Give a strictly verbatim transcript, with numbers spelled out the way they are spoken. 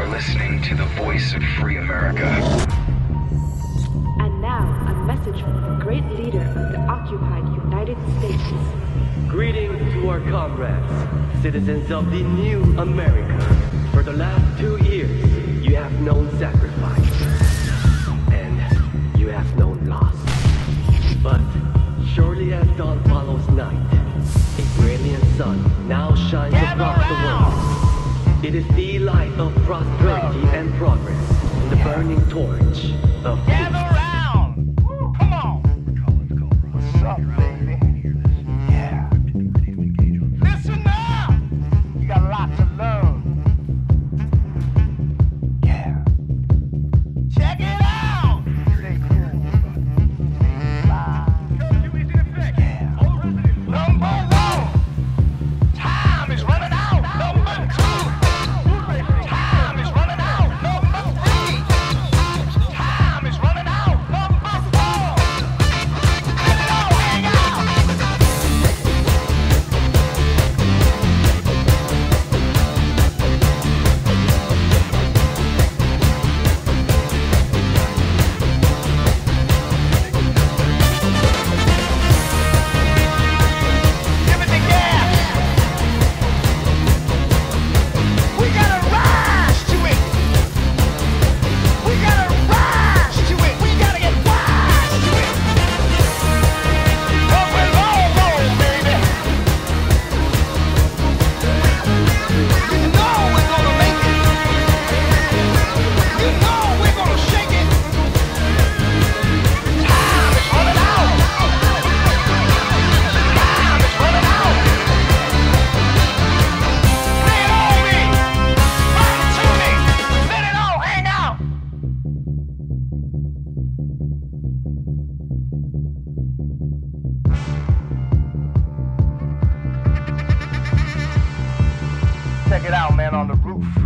are listening to the voice of Free America. And now, a message from the great leader of the occupied United States. Greetings to our comrades, citizens of the new America. For the last two years, you have known sacrifice, and you have known loss. But surely as dawn follows night, a brilliant sun now shines across the world. It is the light of prosperity and progress, the burning torch of peace. Around! Come on! What's up, baby? Yeah. Listen up! You got a lot to learn. Yeah. Check it out! Check it out, man, on the roof.